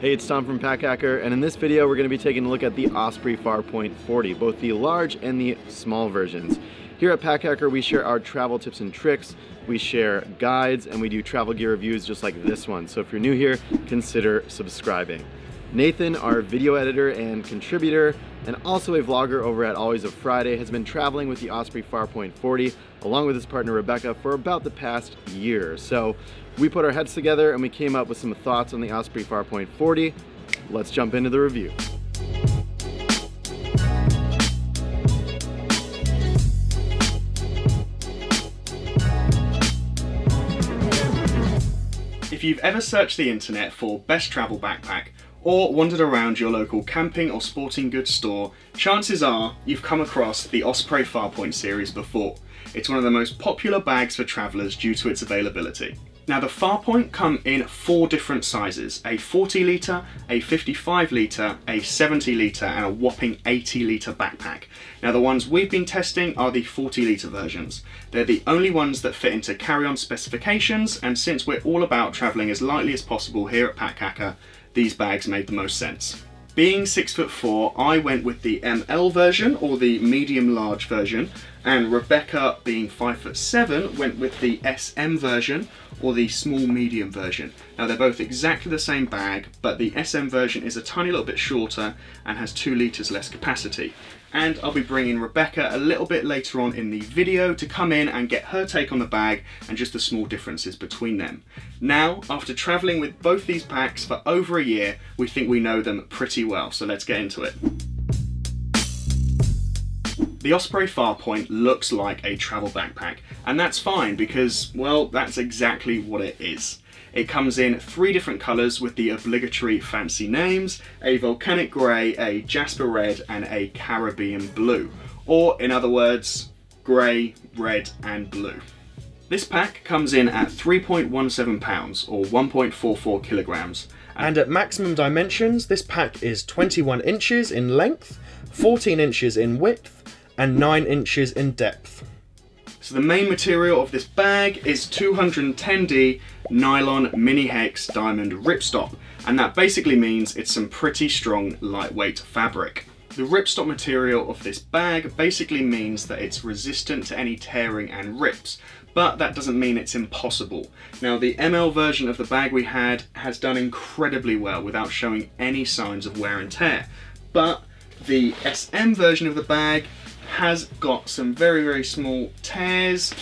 Hey, it's Tom from Pack Hacker, and in this video we're going to be taking a look at the Osprey Farpoint 40, both the large and the small versions. Here at Pack Hacker we share our travel tips and tricks, we share guides, and we do travel gear reviews just like this one. So if you're new here, consider subscribing. Nathan, our video editor and contributor, and also a vlogger over at Always a Friday, has been traveling with the Osprey Farpoint 40 along with his partner Rebecca for about the past year. So we put our heads together and we came up with some thoughts on the Osprey Farpoint 40. Let's jump into the review. If you've ever searched the internet for best travel backpack, or wandered around your local camping or sporting goods store, chances are you've come across the Osprey Farpoint series before. It's one of the most popular bags for travellers due to its availability. Now the Farpoint come in four different sizes, a 40 litre, a 55 litre, a 70 litre and a whopping 80 litre backpack. Now the ones we've been testing are the 40 litre versions. They're the only ones that fit into carry-on specifications, and since we're all about travelling as lightly as possible here at Pack Hacker, these bags made the most sense. Being 6'4", I went with the ML version, or the medium-large version, and Rebecca, being 5'7", went with the SM version, or the small-medium version. Now they're both exactly the same bag, but the SM version is a tiny little bit shorter and has 2 litres less capacity. And I'll be bringing Rebecca a little bit later on in the video to come in and get her take on the bag and just the small differences between them. Now, after travelling with both these packs for over a year, we think we know them pretty well, so let's get into it. The Osprey Farpoint looks like a travel backpack, and that's fine because, well, that's exactly what it is. It comes in three different colours with the obligatory fancy names, a volcanic grey, a jasper red and a Caribbean blue, or in other words, grey, red and blue. This pack comes in at 3.17 pounds or 1.44 kilograms, and at maximum dimensions this pack is 21 inches in length, 14 inches in width and 9 inches in depth. So the main material of this bag is 210D nylon mini hex diamond ripstop, and that basically means it's some pretty strong lightweight fabric. The ripstop material of this bag basically means that it's resistant to any tearing and rips, but that doesn't mean it's impossible. Now the ML version of the bag we had has done incredibly well without showing any signs of wear and tear, but the SM version of the bag has got some very, very small tears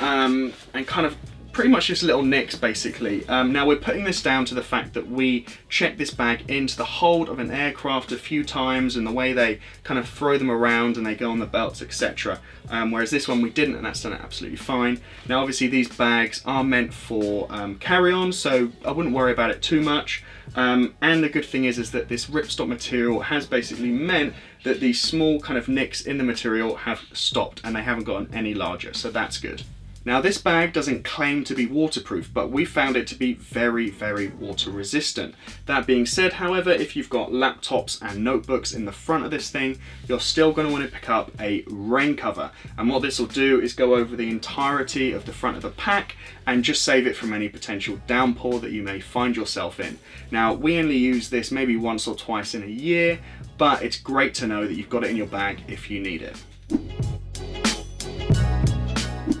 and kind of pretty much just little nicks basically. Now we're putting this down to the fact that we checked this bag into the hold of an aircraft a few times and the way they kind of throw them around and they go on the belts, etc. Whereas this one we didn't, and that's done absolutely fine. Now obviously these bags are meant for carry-on, so I wouldn't worry about it too much. And the good thing is that this ripstop material has basically meant that these small kind of nicks in the material have stopped and they haven't gotten any larger, so that's good. Now this bag doesn't claim to be waterproof, but we found it to be very, very water resistant. That being said, however, if you've got laptops and notebooks in the front of this thing, you're still going to want to pick up a rain cover. And what this will do is go over the entirety of the front of the pack and just save it from any potential downpour that you may find yourself in. Now we only use this maybe once or twice in a year, but it's great to know that you've got it in your bag if you need it.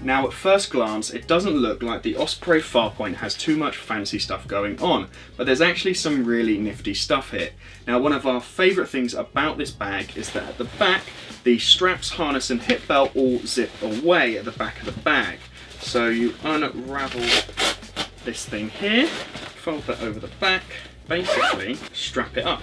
Now at first glance, it doesn't look like the Osprey Farpoint has too much fancy stuff going on, but there's actually some really nifty stuff here. Now one of our favourite things about this bag is that at the back, the straps, harness and hip belt all zip away at the back of the bag. So you unravel this thing here, fold that over the back, basically strap it up.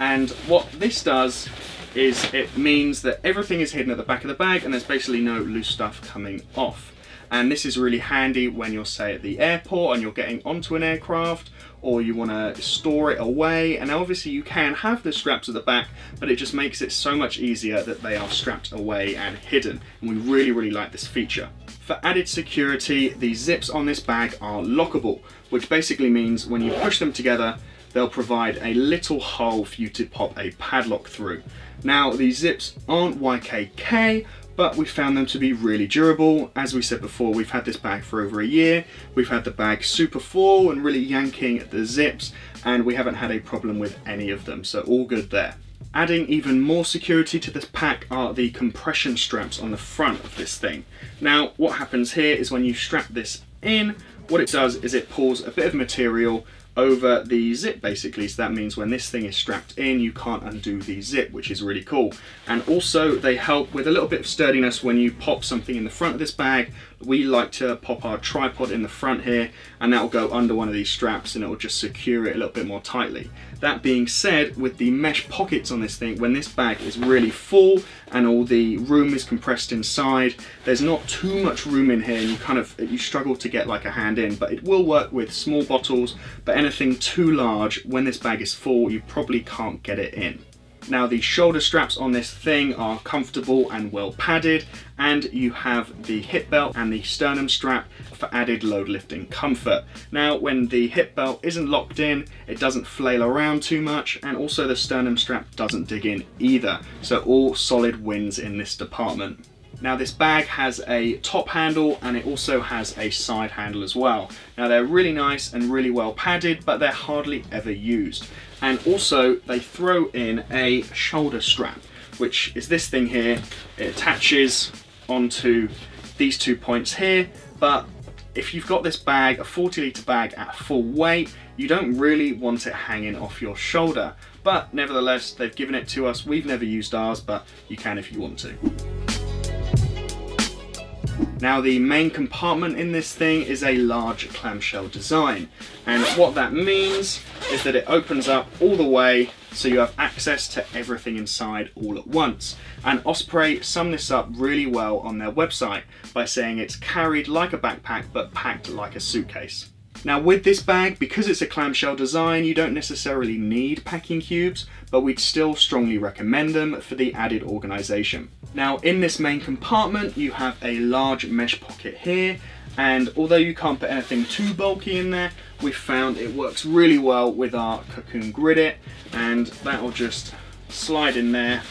And what this does is it means that everything is hidden at the back of the bag and there's basically no loose stuff coming off. And this is really handy when you're, say, at the airport and you're getting onto an aircraft, or you want to store it away. And obviously you can have the straps at the back, but it just makes it so much easier that they are strapped away and hidden. And we really like this feature. For added security, the zips on this bag are lockable, which basically means when you push them together, they'll provide a little hole for you to pop a padlock through. Now, these zips aren't YKK, but we found them to be really durable. As we said before, we've had this bag for over a year. We've had the bag super full and really yanking at the zips, and we haven't had a problem with any of them, so all good there. Adding even more security to this pack are the compression straps on the front of this thing. Now, what happens here is when you strap this in, what it does is it pulls a bit of material over the zip basically, so that means when this thing is strapped in you can't undo the zip, which is really cool. And also they help with a little bit of sturdiness when you pop something in the front of this bag. We like to pop our tripod in the front here, and that will go under one of these straps and it will just secure it a little bit more tightly. That being said, with the mesh pockets on this thing, when this bag is really full and all the room is compressed inside, there's not too much room in here and you struggle to get like a hand in, but it will work with small bottles, but anything too large, when this bag is full, you probably can't get it in. Now, the shoulder straps on this thing are comfortable and well padded, and you have the hip belt and the sternum strap for added load lifting comfort. Now, when the hip belt isn't locked in, it doesn't flail around too much, and also the sternum strap doesn't dig in either, so all solid wins in this department. Now, this bag has a top handle and it also has a side handle as well. Now, they're really nice and really well padded, but they're hardly ever used. And also they throw in a shoulder strap, which is this thing here. It attaches onto these two points here, but if you've got this bag, a 40-litre bag at full weight, you don't really want it hanging off your shoulder. But nevertheless, they've given it to us. We've never used ours, but you can if you want to. Now, the main compartment in this thing is a large clamshell design, and what that means is that it opens up all the way so you have access to everything inside all at once. And Osprey summed this up really well on their website by saying it's carried like a backpack but packed like a suitcase. Now, with this bag, because it's a clamshell design, you don't necessarily need packing cubes, but we'd still strongly recommend them for the added organization. Now, in this main compartment, you have a large mesh pocket here, and although you can't put anything too bulky in there, we found it works really well with our Cocoon Grid-It, and that'll just slide in there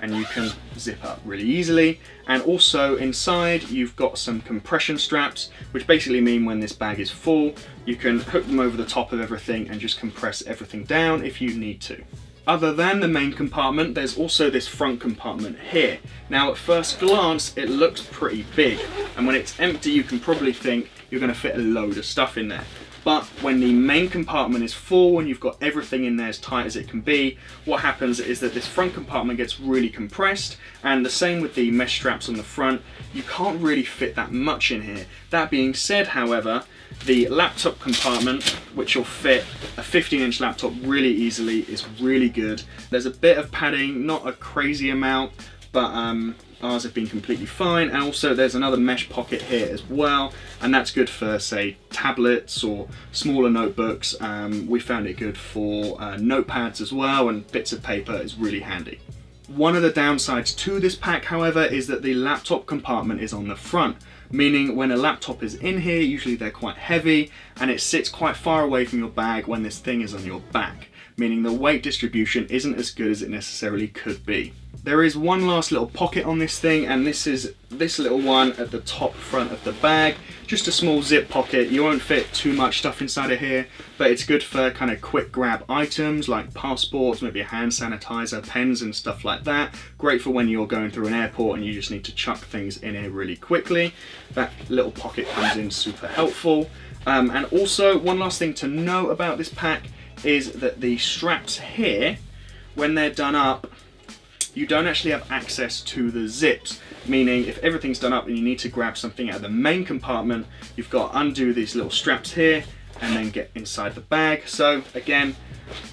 and you can zip up really easily. And also inside you've got some compression straps, which basically mean when this bag is full, you can hook them over the top of everything and just compress everything down if you need to. Other than the main compartment, there's also this front compartment here. Now, at first glance, it looks pretty big, and when it's empty, you can probably think you're gonna fit a load of stuff in there. But when the main compartment is full and you've got everything in there as tight as it can be, what happens is that this front compartment gets really compressed, and the same with the mesh straps on the front. You can't really fit that much in here. That being said, however, the laptop compartment, which will fit a 15-inch laptop really easily, is really good. There's a bit of padding, not a crazy amount, but ours have been completely fine. And also there's another mesh pocket here as well, and that's good for, say, tablets or smaller notebooks. We found it good for notepads as well, and bits of paper is really handy. One of the downsides to this pack, however, is that the laptop compartment is on the front, meaning when a laptop is in here, usually they're quite heavy, and it sits quite far away from your bag when this thing is on your back, meaning the weight distribution isn't as good as it necessarily could be. There is one last little pocket on this thing, and this is this little one at the top front of the bag. Just a small zip pocket. You won't fit too much stuff inside of here, but it's good for kind of quick grab items like passports, maybe a hand sanitizer, pens and stuff like that. Great for when you're going through an airport and you just need to chuck things in here really quickly. That little pocket comes in super helpful. And also one last thing to know about this pack is that the straps here, when they're done up, you don't actually have access to the zips, meaning if everything's done up and you need to grab something out of the main compartment, you've got to undo these little straps here and then get inside the bag. So again,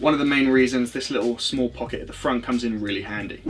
one of the main reasons this little small pocket at the front comes in really handy.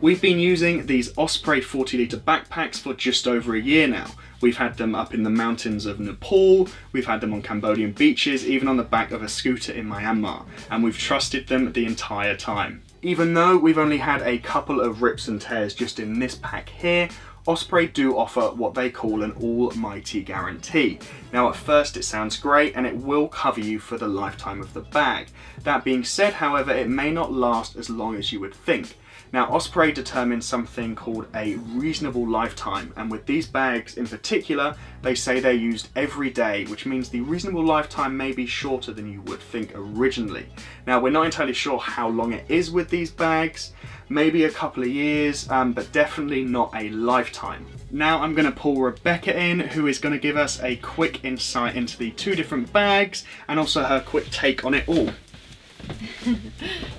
We've been using these Osprey 40-litre backpacks for just over a year now. We've had them up in the mountains of Nepal, we've had them on Cambodian beaches, even on the back of a scooter in Myanmar, and we've trusted them the entire time. Even though we've only had a couple of rips and tears just in this pack here, Osprey do offer what they call an almighty guarantee. Now, at first it sounds great and it will cover you for the lifetime of the bag. That being said, however, it may not last as long as you would think. Now, Osprey determines something called a reasonable lifetime, and with these bags in particular, they say they're used every day, which means the reasonable lifetime may be shorter than you would think originally. Now, we're not entirely sure how long it is with these bags, maybe a couple of years, but definitely not a lifetime. Now I'm gonna pull Rebecca in, who is gonna give us a quick insight into the two different bags and also her quick take on it all.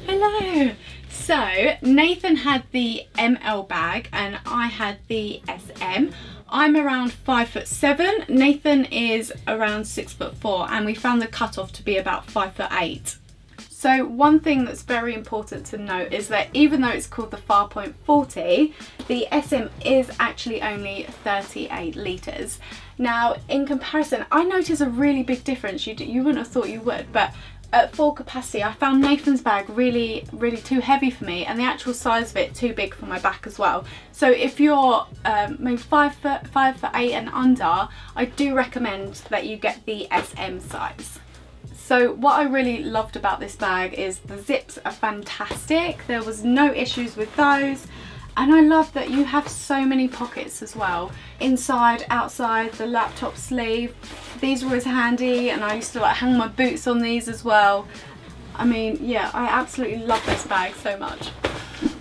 Hello. So Nathan had the ML bag and I had the SM. I'm around 5'7". Nathan is around 6'4", and we found the cutoff to be about 5'8". So one thing that's very important to note is that even though it's called the Farpoint 40, the SM is actually only 38 litres. Now in comparison, I noticed a really big difference. You wouldn't have thought you would, but at full capacity, I found Nathan's bag really too heavy for me, and the actual size of it too big for my back as well. So if you're maybe 5'8" and under, I do recommend that you get the SM size. So what I really loved about this bag is the zips are fantastic. There was no issues with those. And I love that you have so many pockets as well. Inside, outside, the laptop sleeve. These were always handy, and I used to like hang my boots on these as well. I mean, yeah, I absolutely love this bag so much.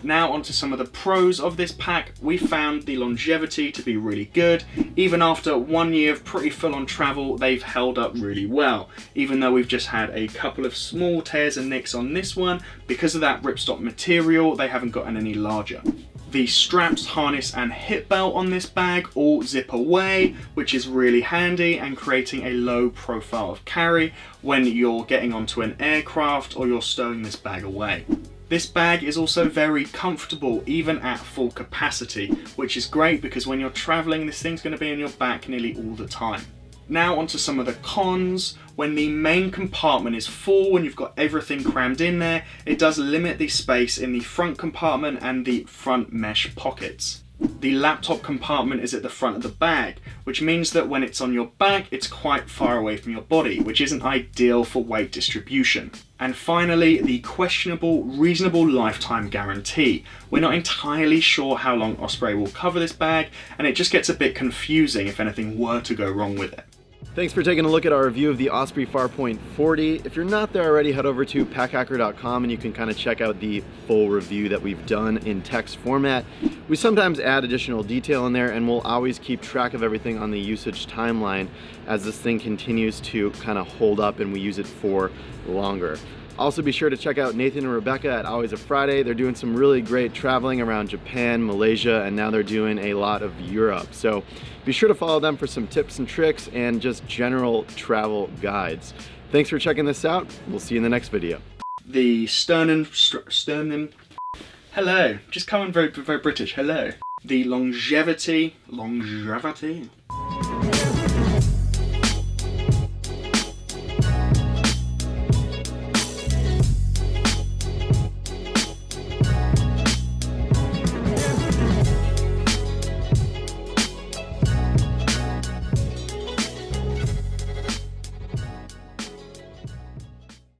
Now onto some of the pros of this pack. We found the longevity to be really good. Even after 1 year of pretty full-on travel, they've held up really well. Even though we've just had a couple of small tears and nicks on this one, because of that ripstop material, they haven't gotten any larger. The straps, harness and hip belt on this bag all zip away, which is really handy and creating a low profile of carry when you're getting onto an aircraft or you're stowing this bag away. This bag is also very comfortable even at full capacity, which is great because when you're traveling, this thing's going to be on your back nearly all the time. Now onto some of the cons. When the main compartment is full, when you've got everything crammed in there, it does limit the space in the front compartment and the front mesh pockets. The laptop compartment is at the front of the bag, which means that when it's on your back, it's quite far away from your body, which isn't ideal for weight distribution. And finally, the questionable reasonable lifetime guarantee. We're not entirely sure how long Osprey will cover this bag, and it just gets a bit confusing if anything were to go wrong with it. Thanks for taking a look at our review of the Osprey Farpoint 40. If you're not there already, head over to packhacker.com and you can kind of check out the full review that we've done in text format. We sometimes add additional detail in there, and we'll always keep track of everything on the usage timeline as this thing continues to kind of hold up and we use it for longer. Also be sure to check out Nathan and Rebecca at Always a Friday. They're doing some really great traveling around Japan, Malaysia, and now they're doing a lot of Europe. So be sure to follow them for some tips and tricks and just general travel guides. Thanks for checking this out. We'll see you in the next video. The sternum, hello. Just come on, very, very British, hello. The longevity,